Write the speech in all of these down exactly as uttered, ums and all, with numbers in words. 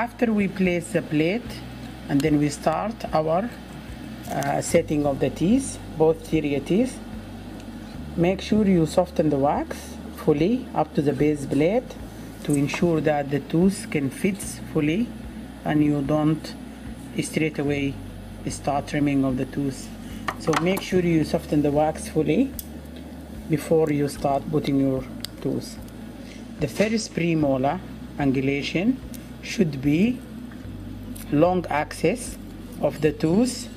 After we place the plate, and then we start our uh, setting of the teeth, both stereo teeth. Make sure you soften the wax fully up to the base plate to ensure that the tooth can fit fully and you don't straight away start trimming of the tooth. So make sure you soften the wax fully before you start putting your tooth. The first premolar angulation should be long axis of the tooth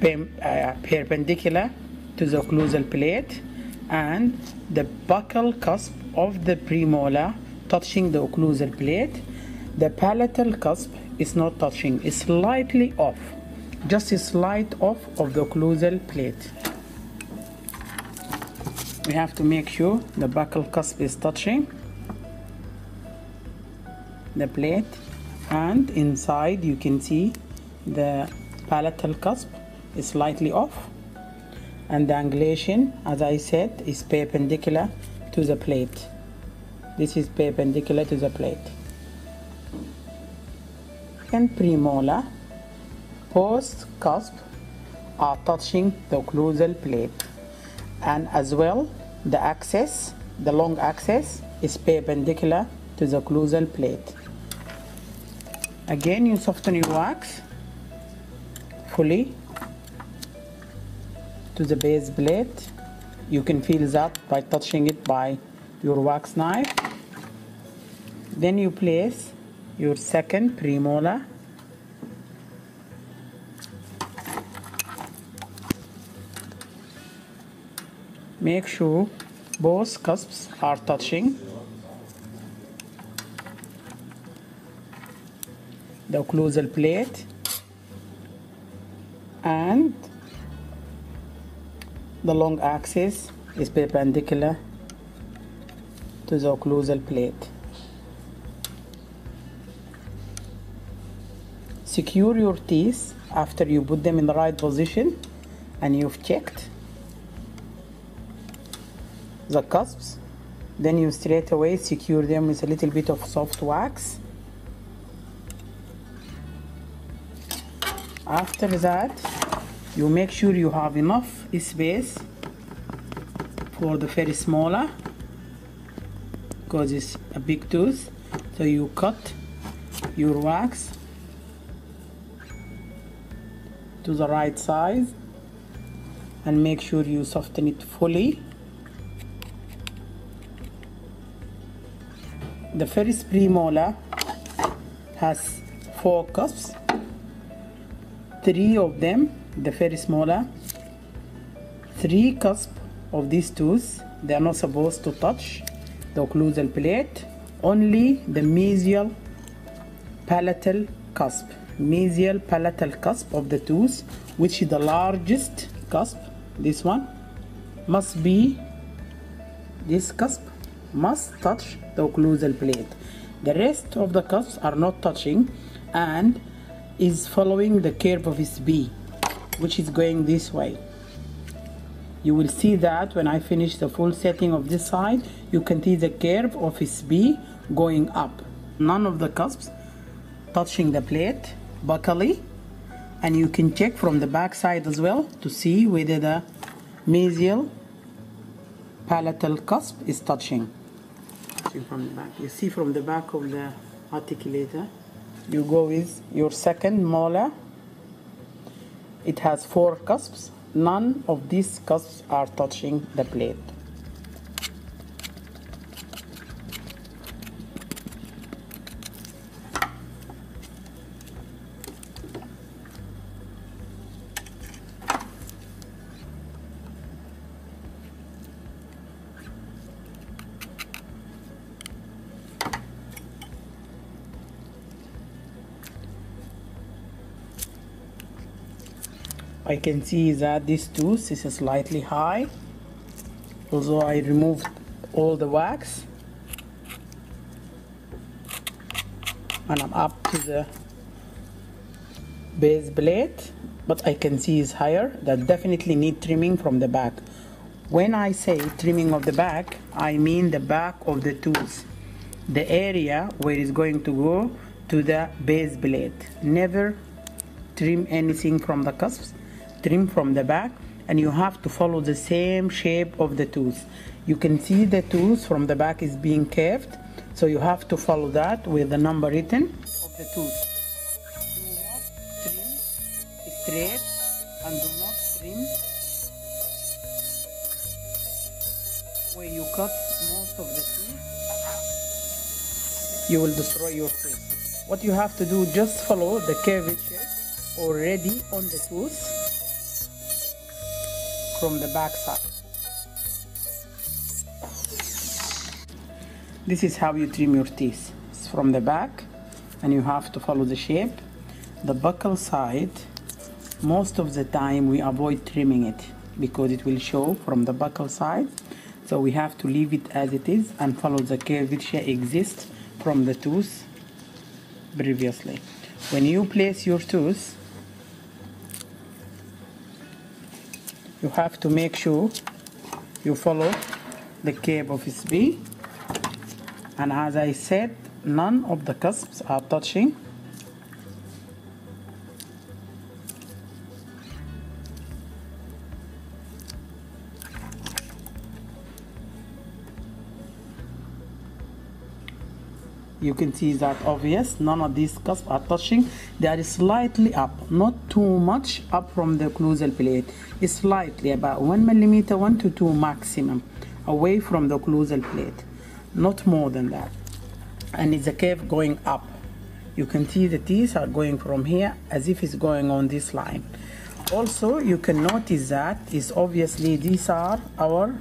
perpendicular to the occlusal plate, and the buccal cusp of the premolar touching the occlusal plate. The palatal cusp is not touching, it's slightly off, just a slight off of the occlusal plate. We have to make sure the buccal cusp is touching the plate, and inside you can see the palatal cusp is slightly off, and the angulation, as I said, is perpendicular to the plate. This is perpendicular to the plate. Second premolar, post cusp are touching the occlusal plate, and as well the axis, the long axis, is perpendicular to the occlusal plate. Again, you soften your wax fully to the base plate. You can feel that by touching it by your wax knife. Then you place your second premolar. Make sure both cusps are touching the occlusal plate, and the long axis is perpendicular to the occlusal plate. Secure your teeth after you put them in the right position and you've checked the cusps. Then you straight away secure them with a little bit of soft wax. After that, you make sure you have enough space for the first molar, because it's a big tooth. So you cut your wax to the right size and make sure you soften it fully. The first premolar has four cusps. Three of them, the first molar, three cusps of these tooth, they are not supposed to touch the occlusal plate. Only the mesial palatal cusp, mesial palatal cusp of the tooth, which is the largest cusp, this one, must be, this cusp must touch the occlusal plate. The rest of the cusps are not touching and is following the curve of its B, which is going this way. You will see that when I finish the full setting of this side, you can see the curve of its B going up. None of the cusps touching the plate buccally, and you can check from the back side as well to see whether the mesial palatal cusp is touching. From the back, you see from the back of the articulator. You go with your second molar. It has four cusps. None of these cusps are touching the plate. I can see that this tooth is slightly high, although I removed all the wax, and I'm up to the base plate, but I can see it's higher. That definitely need trimming from the back. When I say trimming of the back, I mean the back of the tooth, the area where it's going to go to the base blade. Never trim anything from the cusps, trim from the back, and you have to follow the same shape of the tooth. You can see the tooth from the back is being curved, so you have to follow that with the number written of the tooth. Do not trim straight and do not trim where you cut most of the tooth. You will destroy your tooth. What you have to do, just follow the curved shape already on the tooth from the back side. This is how you trim your teeth. It's from the back, and you have to follow the shape. The buccal side, most of the time we avoid trimming it because it will show from the buccal side. So we have to leave it as it is and follow the curvature exists from the tooth previously. When you place your tooth, you have to make sure you follow the curve of its bee. And as I said, none of the cusps are touching. You can see that obvious, none of these cusps are touching. They are slightly up, not too much up from the occlusal plate. It's slightly about one millimeter, one to two maximum, away from the occlusal plate. Not more than that, and it's a curve going up. You can see the teeth are going from here as if it's going on this line. Also, you can notice that is obviously these are our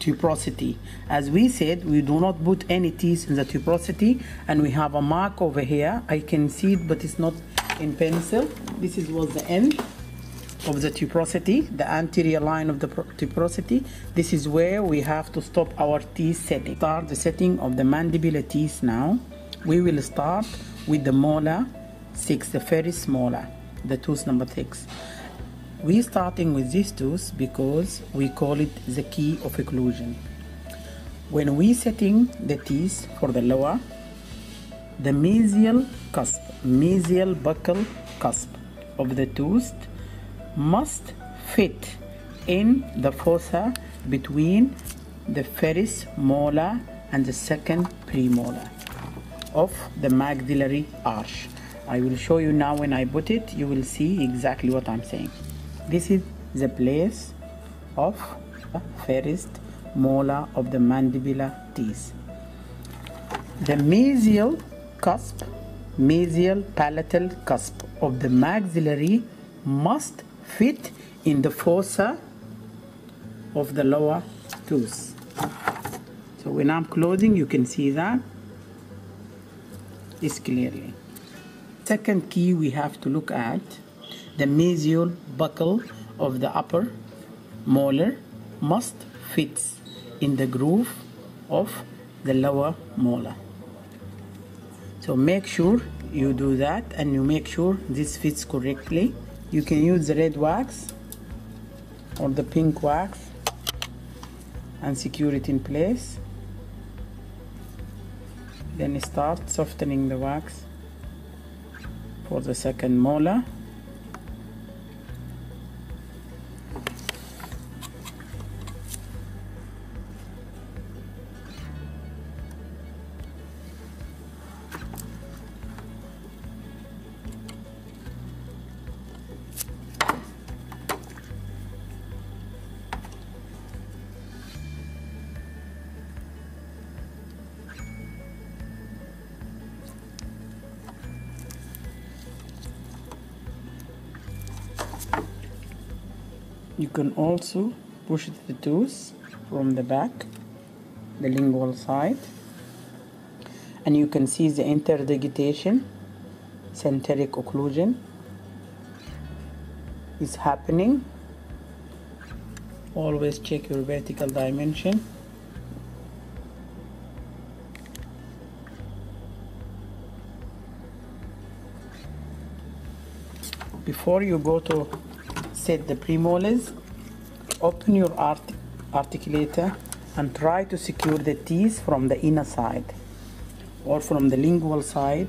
tuberosity. As we said, we do not put any teeth in the tuberosity, and we have a mark over here. I can see it, but it's not in pencil. This is was the end of the tuberosity, the anterior line of the tuberosity. This is where we have to stop our teeth setting. Start the setting of the mandibular teeth now. We will start with the molar six, the first molar, the tooth number six. We're starting with this tooth because we call it the key of occlusion. When we setting the teeth for the lower, the mesial cusp, mesial buccal cusp of the tooth must fit in the fossa between the first molar and the second premolar of the maxillary arch. I will show you now when I put it, you will see exactly what I'm saying. This is the place of the first molar of the mandibular teeth. The mesial cusp, mesial palatal cusp of the maxillary must fit in the fossa of the lower tooth. So when I'm closing, you can see that is clearly. Second key we have to look at, the mesial buccal of the upper molar must fit in the groove of the lower molar. So make sure you do that, and you make sure this fits correctly. You can use the red wax or the pink wax and secure it in place. Then start softening the wax for the second molar. You can also push the tooth from the back, the lingual side, and you can see the interdigitation, centric occlusion is happening. Always check your vertical dimension. Before you go to set the premolars, open your art articulator and try to secure the teeth from the inner side. or from the lingual side.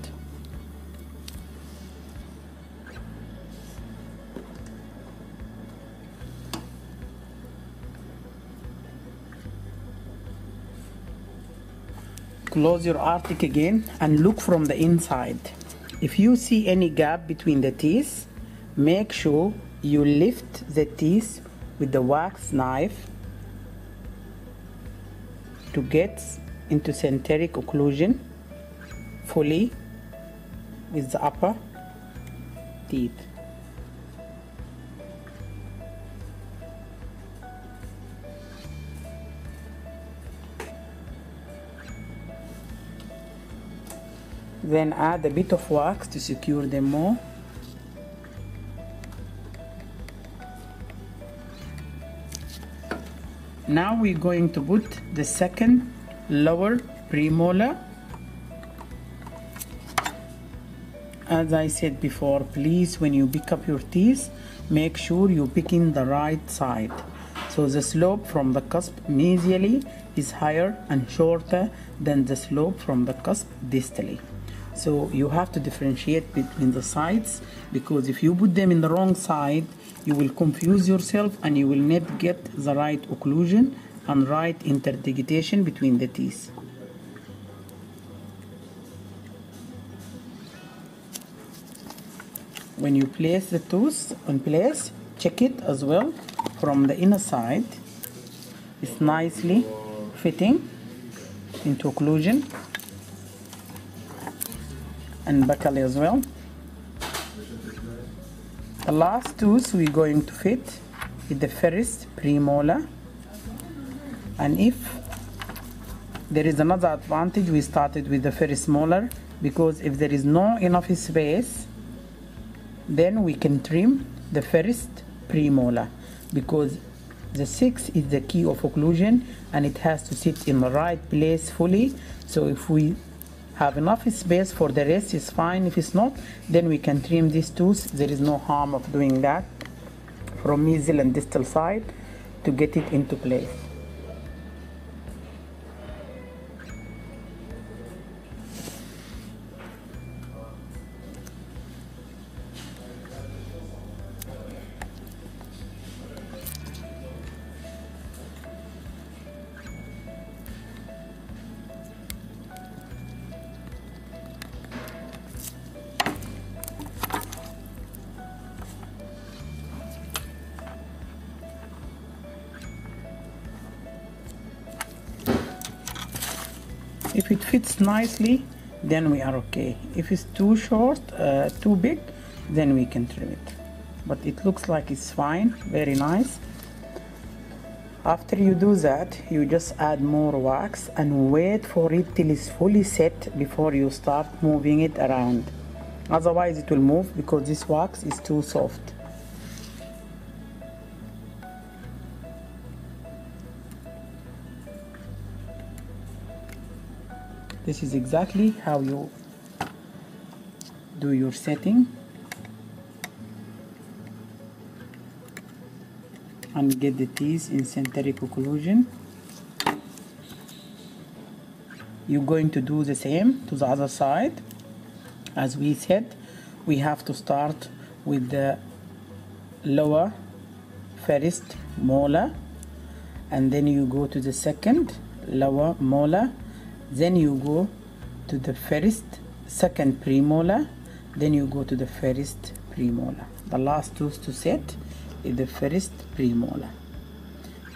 Close your Arctic again and look from the inside. If you see any gap between the teeth, make sure you lift the teeth with the wax knife to get into centric occlusion fully with the upper teeth. Then add a bit of wax to secure them more. Now we're going to put the second lower premolar. As I said before, please, when you pick up your teeth, make sure you pick in the right side. So the slope from the cusp mesially is higher and shorter than the slope from the cusp distally. So you have to differentiate between the sides, because if you put them in the wrong side, you will confuse yourself and you will not get the right occlusion and right interdigitation between the teeth. When you place the tooth in place, check it as well from the inner side. It's nicely fitting into occlusion. And buckle as well. The last tooth we're going to fit is the first premolar, and if there is another advantage, we started with the first molar, because if there is no enough space, then we can trim the first premolar, because the six is the key of occlusion and it has to sit in the right place fully. So if we have enough space for the rest, is fine. If it's not, then we can trim these tooth. There is no harm of doing that from mesial and distal side to get it into place. If it fits nicely, then we are okay. If it's too short, uh, too big, then we can trim it. But it looks like it's fine, very nice. After you do that, you just add more wax and wait for it till it's fully set before you start moving it around. Otherwise it will move because this wax is too soft. This is exactly how you do your setting and get the teeth in centric occlusion. You're going to do the same to the other side. As we said, we have to start with the lower first molar, and then you go to the second lower molar. Then you go to the first, second premolar, then you go to the first premolar. The last tooth to set is the first premolar.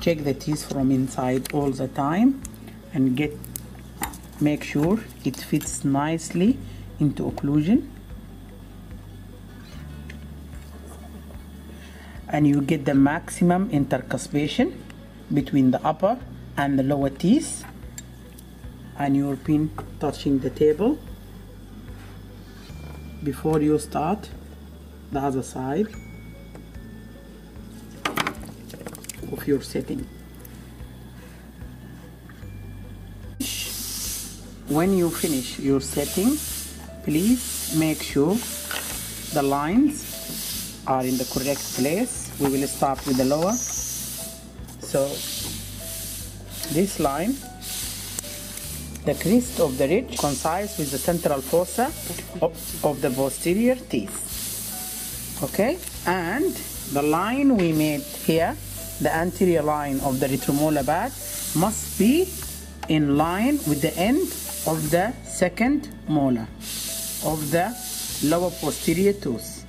Check the teeth from inside all the time and get, make sure it fits nicely into occlusion. And you get the maximum intercuspation between the upper and the lower teeth, and your pin touching the table before you start the other side of your setting. When you finish your setting, please make sure the lines are in the correct place. We will start with the lower. So this line The crest of the ridge coincides with the central fossa of, of the posterior teeth. Okay, and the line we made here, the anterior line of the retromolar bud, must be in line with the end of the second molar of the lower posterior tooth.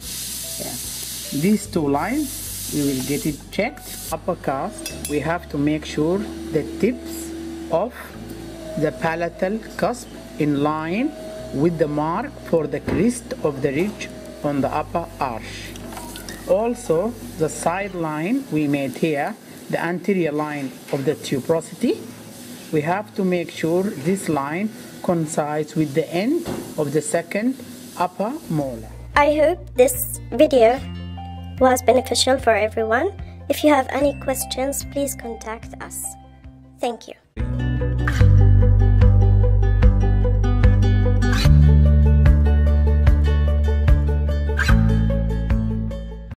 Yeah. These two lines, we will get it checked. Upper cusp, we have to make sure the tips of the palatal cusp in line with the mark for the crest of the ridge on the upper arch. Also, the side line we made here, the anterior line of the tuberosity, we have to make sure this line coincides with the end of the second upper molar. I hope this video was beneficial for everyone. If you have any questions, please contact us. Thank you.